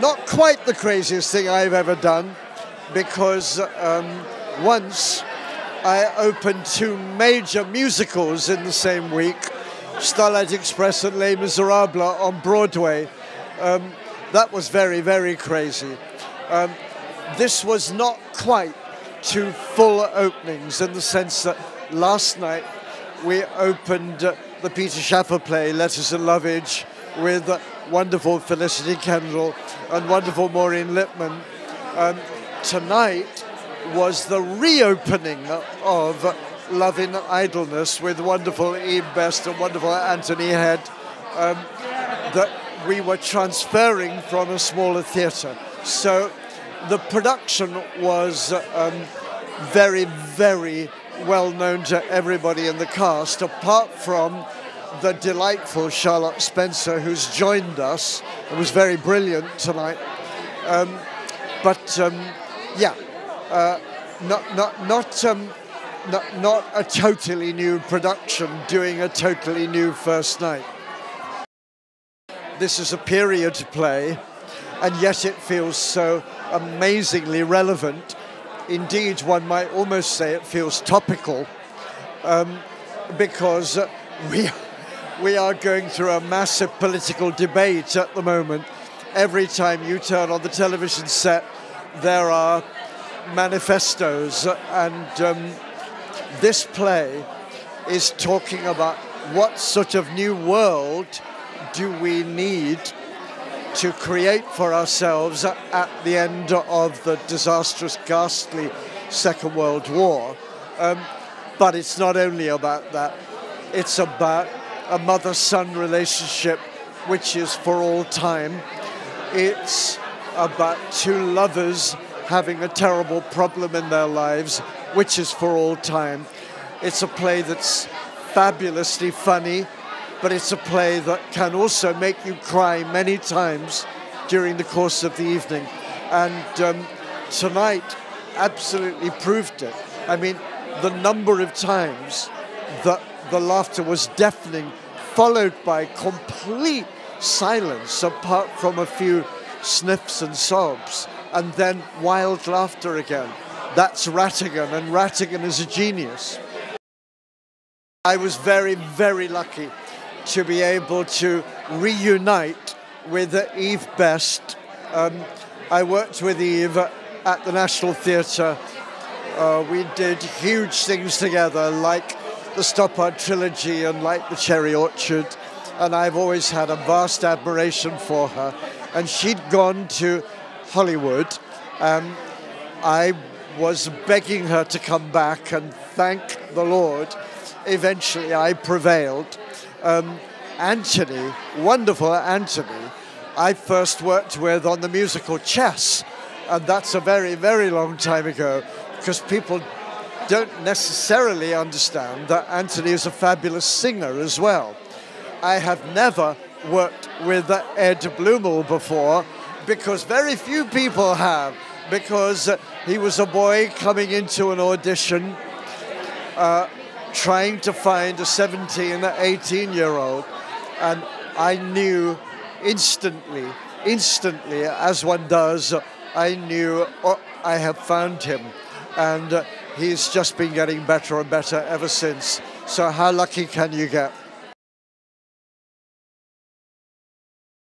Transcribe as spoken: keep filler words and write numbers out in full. not quite the craziest thing I've ever done, because um, once I opened two major musicals in the same week, Starlight Express and Les Miserables on Broadway. Um, that was very, very crazy. Um, this was not quite two full openings in the sense that last night we opened uh, the Peter Shaffer play, Letters and Lovage, with uh, wonderful Felicity Kendall and wonderful Maureen Lippman. Um, tonight was the reopening of Love in Idleness with wonderful Eve Best and wonderful Anthony Head, um, that we were transferring from a smaller theatre. So the production was um, very, very well known to everybody in the cast, apart from the delightful Charlotte Spencer, who's joined us and was very brilliant tonight. Um, but um, yeah, uh, not not not. Um, Not, not a totally new production, doing a totally new first night. This is a period play, and yet it feels so amazingly relevant. Indeed, one might almost say it feels topical, um, because we, we are going through a massive political debate at the moment. Every time you turn on the television set, there are manifestos, and um, this play is talking about what sort of new world do we need to create for ourselves at the end of the disastrous, ghastly Second World War. Um, but it's not only about that. It's about a mother-son relationship which is for all time. It's about two lovers having a terrible problem in their lives, which is for all time. It's a play that's fabulously funny, but it's a play that can also make you cry many times during the course of the evening. And um, tonight absolutely proved it. I mean, the number of times that the laughter was deafening, followed by complete silence, apart from a few sniffs and sobs, and then wild laughter again. That's Rattigan, and Rattigan is a genius. I was very, very lucky to be able to reunite with Eve Best. Um, I worked with Eve at the National Theatre. Uh, we did huge things together, like the Stoppard Trilogy and like the Cherry Orchard, and I've always had a vast admiration for her. And she'd gone to Hollywood. Um, I was begging her to come back, and thank the Lord, eventually I prevailed. Um, Anthony, wonderful Anthony, I first worked with on the musical Chess, and that's a very, very long time ago, because people don't necessarily understand that Anthony is a fabulous singer as well. I have never worked with Ed Blumel before, because very few people have, because he was a boy coming into an audition, uh, trying to find a seventeen, eighteen-year-old. And I knew instantly, instantly, as one does, I knew oh, I have found him. And uh, he's just been getting better and better ever since. So how lucky can you get?